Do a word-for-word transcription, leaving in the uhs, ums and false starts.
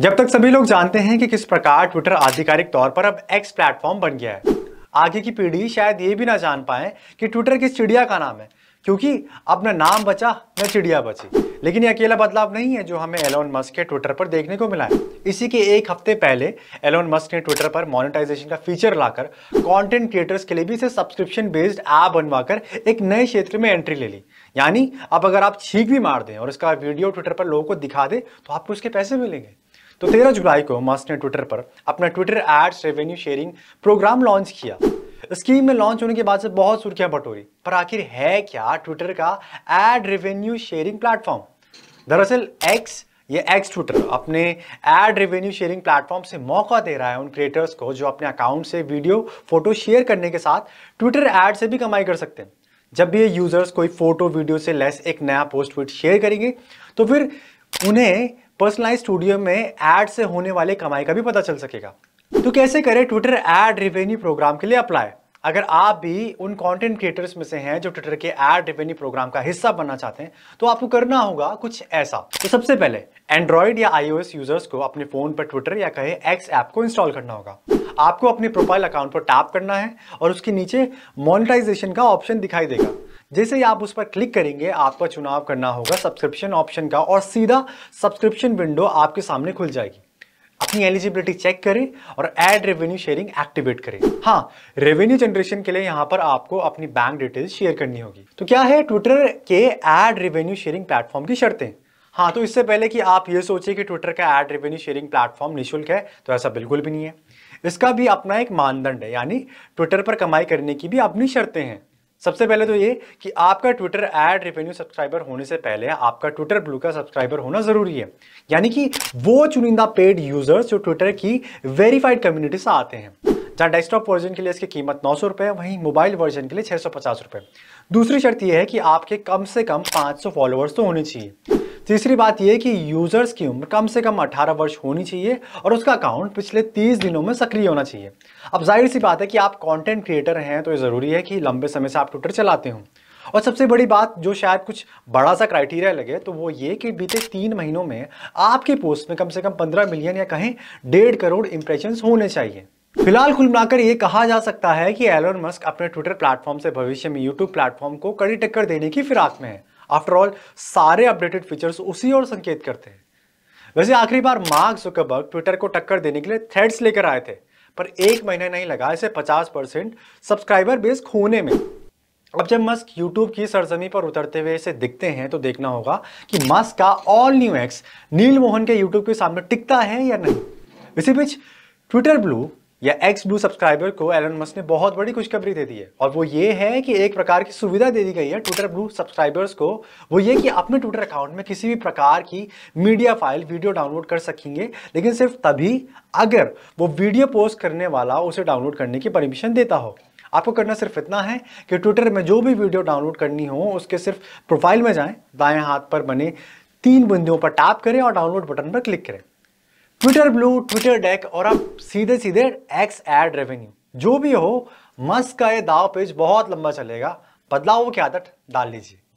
जब तक सभी लोग जानते हैं कि किस प्रकार ट्विटर आधिकारिक तौर पर अब एक्स प्लेटफॉर्म बन गया है, आगे की पीढ़ी शायद ये भी ना जान पाए कि ट्विटर किस चिड़िया का नाम है, क्योंकि अपना नाम बचा न चिड़िया बची। लेकिन ये अकेला बदलाव नहीं है जो हमें एलोन मस्क के ट्विटर पर देखने को मिला है। इसी के एक हफ्ते पहले एलोन मस्क ने ट्विटर पर मोनेटाइजेशन का फीचर लाकर कंटेंट क्रिएटर्स के लिए भी इसे सब्सक्रिप्शन बेस्ड ऐप बनवाकर एक नए क्षेत्र में एंट्री ले ली। यानी अब अगर आप छींक भी मार दें और इसका वीडियो ट्विटर पर लोगों को दिखा दे तो आपको उसके पैसे मिलेंगे। तो तेरह जुलाई को मस्क ने ट्विटर पर अपना Twitter ads revenue sharing programme launch किया। स्कीम में लॉन्च होने के बाद से बहुत सुर्खियां बटोरी, पर आखिर है क्या ट्विटर का एड रेवेन्यू शेयरिंग प्लेटफॉर्म? दरअसल एक्स ये एक्स ट्विटर अपने एड रेवेन्यू शेयरिंग प्लेटफॉर्म से मौका दे रहा है उन क्रिएटर्स को जो अपने अकाउंट से वीडियो फोटो शेयर करने के साथ ट्विटर ऐड से भी कमाई कर सकते हैं। जब भी ये यूजर्स कोई फोटो वीडियो से लेस एक नया पोस्ट ट्वीट शेयर करेंगे तो फिर उन्हें पर्सनलाइज स्टूडियो में ऐड से होने वाले कमाई का भी पता चल सकेगा। तो कैसे करें ट्विटर ऐड रेवेन्यू प्रोग्राम के लिए अप्लाई? अगर आप भी उन कंटेंट क्रिएटर्स में से हैं जो ट्विटर के ऐड रेवेन्यू प्रोग्राम का हिस्सा बनना चाहते हैं तो आपको करना होगा कुछ ऐसा। तो सबसे पहले एंड्रॉइड या आईओएस यूजर्स को अपने फोन पर ट्विटर या कहे एक्स ऐप को इंस्टॉल करना होगा। आपको अपने प्रोफाइल अकाउंट पर टैप करना है और उसके नीचे मोनेटाइजेशन का ऑप्शन दिखाई देगा। जैसे ही आप उस पर क्लिक करेंगे आपका चुनाव करना होगा सब्सक्रिप्शन ऑप्शन का और सीधा सब्सक्रिप्शन विंडो आपके सामने खुल जाएगी। अपनी एलिजिबिलिटी चेक करें और ऐड रेवेन्यू शेयरिंग एक्टिवेट करें। हाँ, रेवेन्यू जनरेशन के लिए यहाँ पर आपको अपनी बैंक डिटेल्स शेयर करनी होगी। तो क्या है ट्विटर के ऐड रेवेन्यू शेयरिंग प्लेटफॉर्म की शर्तें? हाँ, तो इससे पहले कि आप ये सोचें कि ट्विटर का ऐड रेवेन्यू शेयरिंग प्लेटफॉर्म निःशुल्क है तो ऐसा बिल्कुल भी नहीं है। इसका भी अपना एक मानदंड है, यानी ट्विटर पर कमाई करने की भी अपनी शर्तें हैं। सबसे पहले तो ये कि आपका ट्विटर ऐड रेवेन्यू सब्सक्राइबर होने से पहले आपका ट्विटर ब्लू का सब्सक्राइबर होना जरूरी है, यानी कि वो चुनिंदा पेड यूजर्स जो ट्विटर की वेरीफाइड कम्युनिटी से आते हैं। जहाँ डेस्कटॉप वर्जन के लिए इसकी कीमत नौ सौ रुपये, वहीं मोबाइल वर्जन के लिए छः सौ पचास रुपये। दूसरी शर्त यह है कि आपके कम से कम पाँच सौ फॉलोअर्स तो होने चाहिए। तीसरी बात यह कि यूजर्स की उम्र कम से कम अठारह वर्ष होनी चाहिए और उसका अकाउंट पिछले तीस दिनों में सक्रिय होना चाहिए। अब जाहिर सी बात है कि आप कंटेंट क्रिएटर हैं तो ये ज़रूरी है कि लंबे समय से आप ट्विटर चलाते हों। और सबसे बड़ी बात जो शायद कुछ बड़ा सा क्राइटेरिया लगे तो वो ये कि बीते तीन महीनों में आपके पोस्ट में कम से कम पंद्रह मिलियन या कहें डेढ़ करोड़ इंप्रेशंस होने चाहिए। फिलहाल कुल मिलाकर ये कहा जा सकता है कि एलोन मस्क अपने ट्विटर प्लेटफॉर्म से भविष्य में यूट्यूब प्लेटफॉर्म को कड़ी टक्कर देने की फिराक में है। आफ्टर ऑल सारे अपडेटेड फीचर्स उसी ओर संकेत करते हैं। वैसे आखिरी बार मार्क जुकरबर्ग ट्विटर को टक्कर देने के लिए थ्रेड्स लेकर आए थे, पर एक महीना नहीं लगा इसे पचास परसेंट सब्सक्राइबर बेस खोने में। अब जब मस्क यूट्यूब की सरजमी पर उतरते हुए इसे दिखते हैं तो देखना होगा कि मस्क का ऑल न्यू एक्स नीलमोहन के यूट्यूब के सामने टिकता है या नहीं। इसी बीच ट्विटर ब्लू या एक्स ब्लू सब्सक्राइबर को एलोन मस्क ने बहुत बड़ी खुशखबरी दे दी है, और वो ये है कि एक प्रकार की सुविधा दे दी गई है ट्विटर ब्लू सब्सक्राइबर्स को। वो ये कि अपने ट्विटर अकाउंट में किसी भी प्रकार की मीडिया फाइल वीडियो डाउनलोड कर सकेंगे, लेकिन सिर्फ तभी अगर वो वीडियो पोस्ट करने वाला उसे डाउनलोड करने की परमिशन देता हो। आपको करना सिर्फ इतना है कि ट्विटर में जो भी वीडियो डाउनलोड करनी हो उसके सिर्फ प्रोफाइल में जाएँ, दाएँ हाथ पर बने तीन बिंदुओं पर टैप करें और डाउनलोड बटन पर क्लिक करें। ट्विटर ब्लू, ट्विटर डेक और अब सीधे सीधे एक्स ऐड रेवेन्यू। जो भी हो, मस्क का ये दाव पेच बहुत लंबा चलेगा। बदलाव की आदत डाल लीजिए।